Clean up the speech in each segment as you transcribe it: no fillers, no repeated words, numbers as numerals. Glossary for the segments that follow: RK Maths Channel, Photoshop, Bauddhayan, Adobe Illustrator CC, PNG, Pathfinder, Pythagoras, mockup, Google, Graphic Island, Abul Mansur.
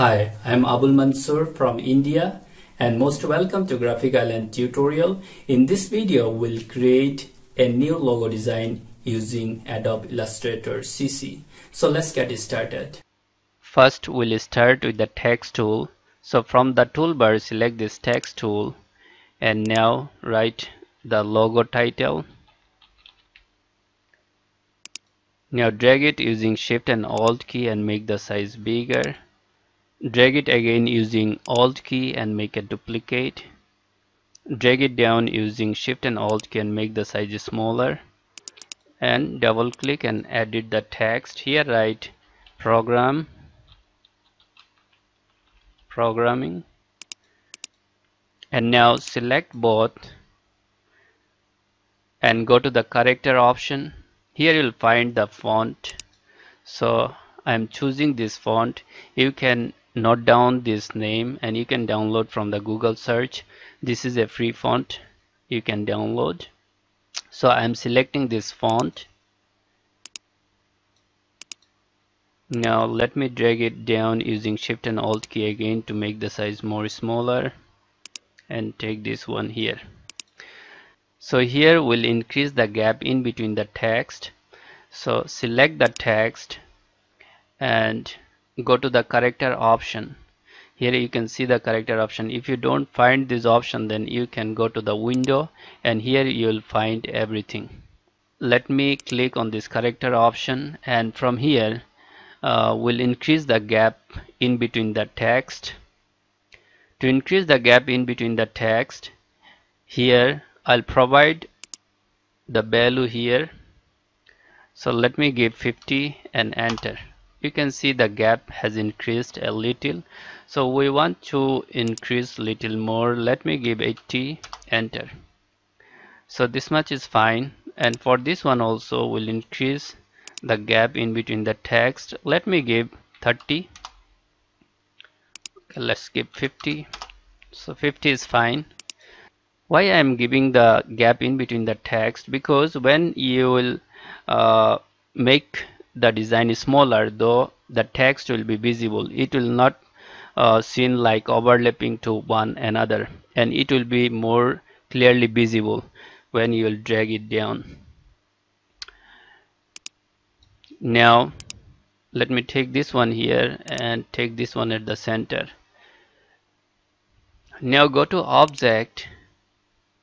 Hi, I'm Abul Mansur from India and most welcome to Graphic Island tutorial. In this video, we'll create a new logo design using Adobe Illustrator CC. So let's get started. First, we'll start with the text tool. So from the toolbar, select this text tool and now write the logo title. Now drag it using Shift and Alt key and make the size bigger. Drag it again using Alt key and make a duplicate. Drag it down using Shift and Alt key and make the size smaller. And double click and edit the text. Here write programming. And now select both and go to the character option. Here you'll find the font. So I'm choosing this font. You can note down this name and you can download from the Google search. This is a free font you can download. So I'm selecting this font. Now let me drag it down using Shift and Alt key again to make the size more smaller and take this one here. So here we'll increase the gap in between the text. So select the text and go to the character option. Here you can see the character option. If you don't find this option, then you can go to the window and here you'll find everything. Let me click on this character option and from here we'll increase the gap in between the text. To increase the gap in between the text, here I'll provide the value here. So let me give 50 and enter. You can see the gap has increased a little, so we want to increase little more. Let me give 80, enter. So this much is fine, and for this one also we'll increase the gap in between the text. Let me give 30. Okay, let's give 50. So 50 is fine. Why I'm giving the gap in between the text? Because when you will make the design is smaller, though the text will be visible, it will not seem like overlapping to one another, and it will be more clearly visible when you will drag it down. Now let me take this one here and take this one at the center. Now go to object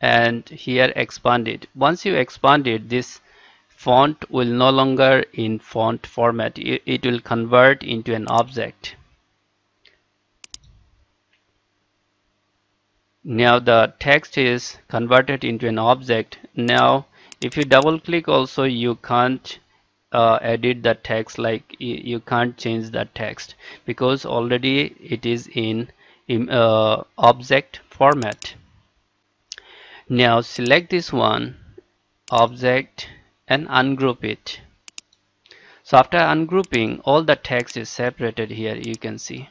and here expand it. Once you expand it, this font will no longer in font format, it will convert into an object. Now the text is converted into an object. Now if you double click also, you can't edit the text, like you can't change the text because already it is in object format. Now select this one object and ungroup it. So after ungrouping, all the text is separated here, you can see.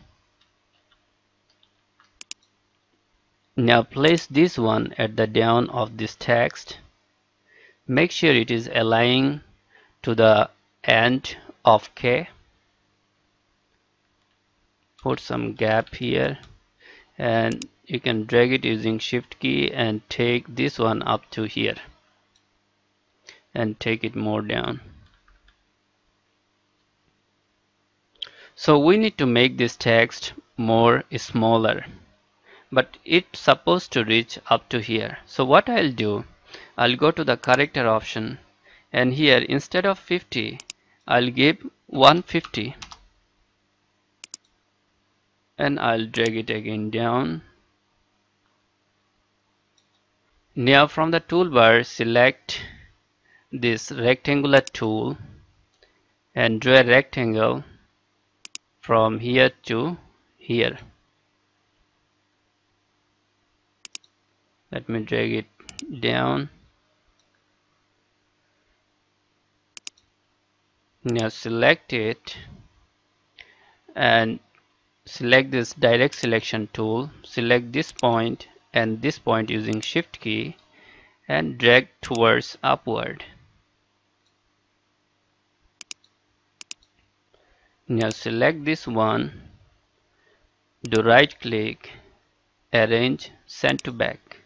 Now place this one at the down of this text. Make sure it is aligning to the end of K. Put some gap here and you can drag it using Shift key and take this one up to here and take it more down. So we need to make this text more smaller, but it's supposed to reach up to here. So what I'll do, I'll go to the character option and here instead of 50 I'll give 150 and I'll drag it again down. Now from the toolbar select this rectangular tool and draw a rectangle from here to here. Let me drag it down. Now select it and select this direct selection tool. Select this point and this point using Shift key and drag towards upward. Now select this one do right click, arrange, send to back,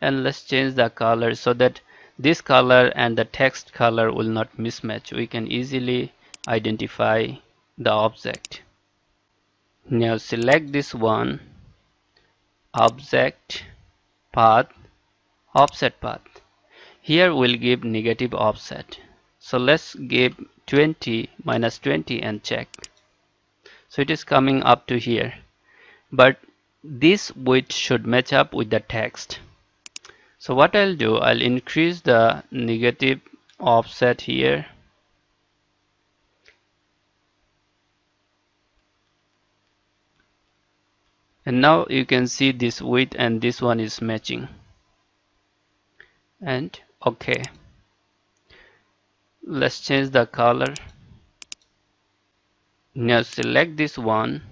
and let's change the color so that this color and the text color will not mismatch. We can easily identify the object. Now select this one, object, path, offset path. Here we'll give negative offset. So let's give 20 minus 20 and check. So it is coming up to here, but this width should match up with the text. So what I'll do, I'll increase the negative offset here. And now you can see this width and this one is matching. And OK. Let's change the color. Now select this one,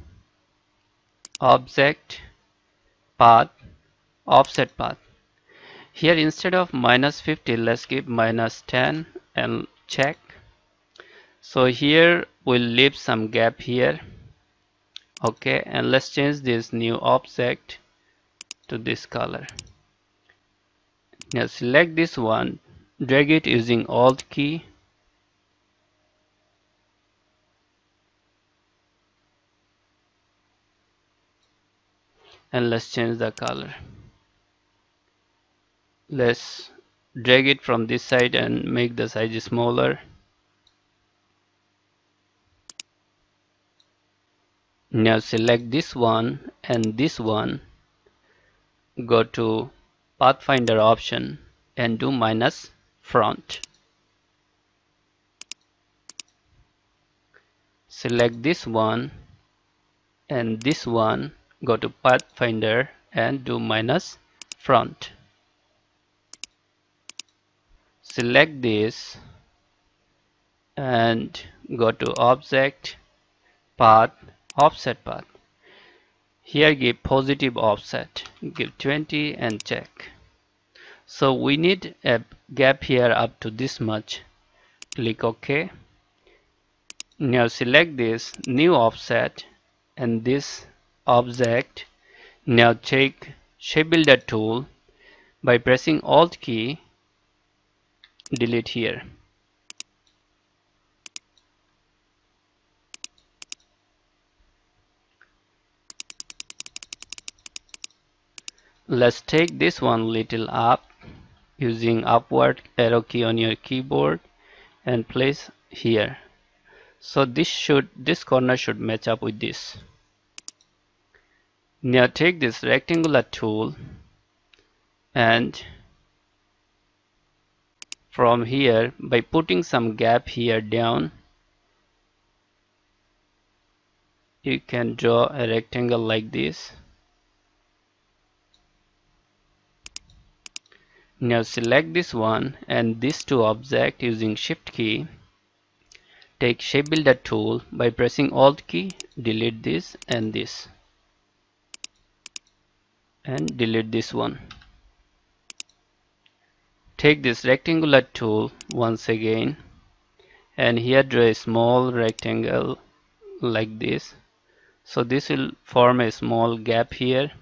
object, path, offset path. Here instead of minus 50, let's give minus 10 and check. So here we'll leave some gap here. OK, and let's change this new object to this color. Now select this one, drag it using Alt key, and let's change the color. Let's drag it from this side and make the size smaller. Now select this one and this one, go to Pathfinder option and do minus front. Select this one and this one, go to Pathfinder and do minus front. Select this and go to object, path, offset path. Here give positive offset, give 20 and check. So we need a gap here up to this much. Click OK. Now select this new offset and this object. Now take shape builder tool by pressing Alt key, delete here. Let's take this one little up using upward arrow key on your keyboard and place here. So this corner should match up with this. Now take this rectangular tool and from here by putting some gap here down, you can draw a rectangle like this. Now select this one and these two objects using shift key. Take shape builder tool by pressing Alt key, delete this and delete this one. Take this rectangular tool once again and here draw a small rectangle like this. So this will form a small gap here.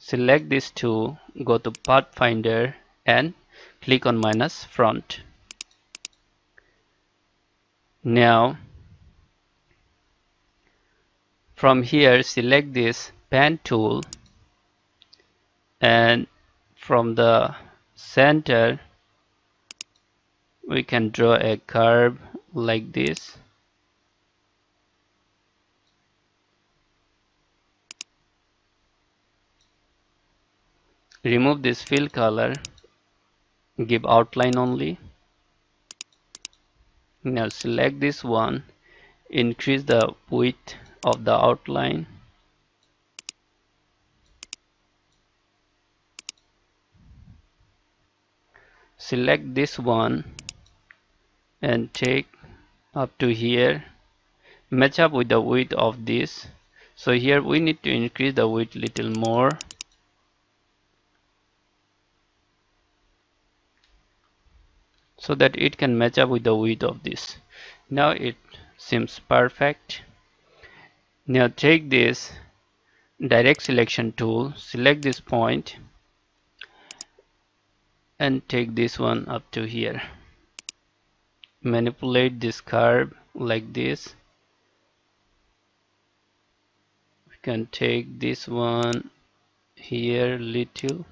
Select these two, go to Pathfinder and click on minus front. Now from here select this pen tool and from the center we can draw a curve like this. Remove this fill color, give outline only. Now select this one, increase the width of the outline. Select this one and take up to here, match up with the width of this. So here we need to increase the width little more. So that it can match up with the width of this. Now it seems perfect. Now take this direct selection tool, select this point and take this one up to here. Manipulate this curve like this. We can take this one here little.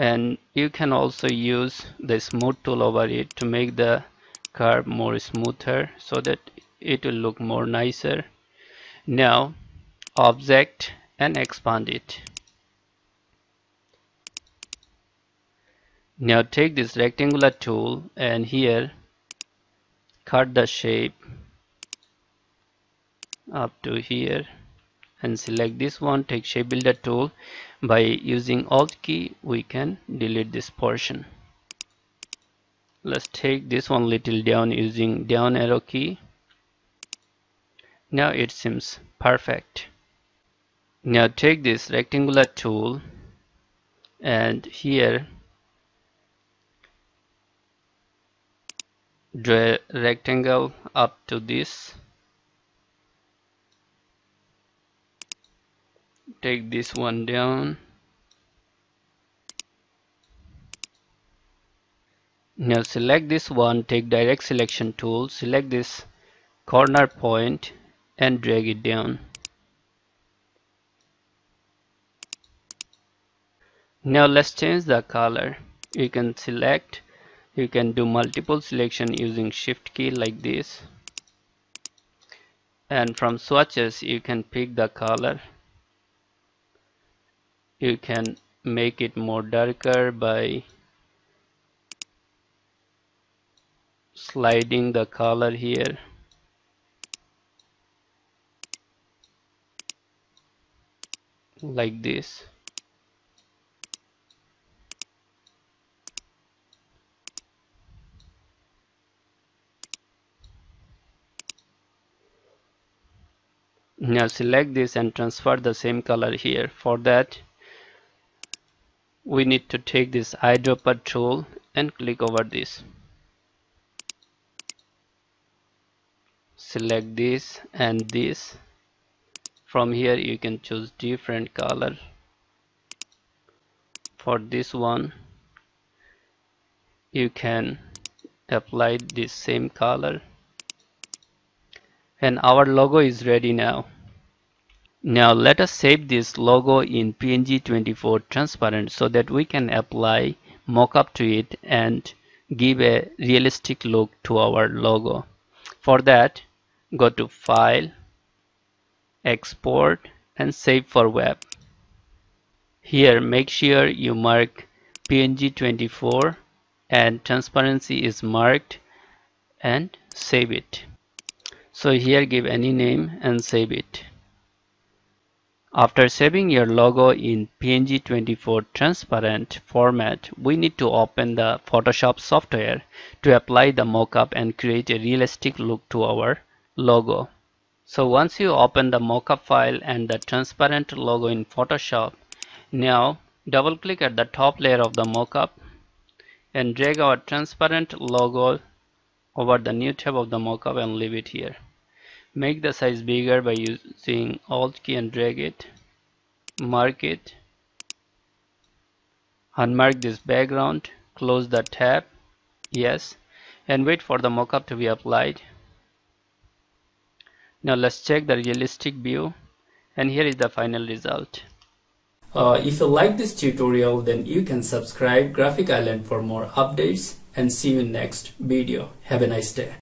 And you can also use the smooth tool over it to make the curve more smoother so that it will look more nicer. Now object and expand it. Now take this rectangular tool and here cut the shape up to here and select this one. Take shape builder tool. By using alt key we can delete this portion. Let's take this one little down using down arrow key. Now it seems perfect. Now take this rectangular tool and here draw a rectangle up to this. Take this one down. Now select this one, take direct selection tool, select this corner point and drag it down. Now let's change the color. You can select, you can do multiple selection using shift key like this, and from swatches you can pick the color. You can make it more darker by sliding the color here. Like this. Now select this and transfer the same color here. For that, we need to take this eyedropper tool and click over this. Select this and this. From here you can choose different color. For this one you can apply this same color and our logo is ready now. Now let us save this logo in PNG 24 transparent so that we can apply mockup to it and give a realistic look to our logo. For that, go to File, Export and Save for Web. Here make sure you mark PNG 24 and transparency is marked and save it. So here give any name and save it. After saving your logo in PNG 24 transparent format, we need to open the Photoshop software to apply the mockup and create a realistic look to our logo. So once you open the mockup file and the transparent logo in Photoshop, now double click at the top layer of the mockup and drag our transparent logo over the new tab of the mockup and leave it here. Make the size bigger by using alt key and drag it. Mark it. Unmark this background. Close the tab. Yes. And wait for the mockup to be applied. Now let's check the realistic view. And here is the final result. If you like this tutorial, then you can subscribe Graphic Island for more updates. And see you in next video. Have a nice day.